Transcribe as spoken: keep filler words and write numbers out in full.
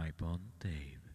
Nibon Dave.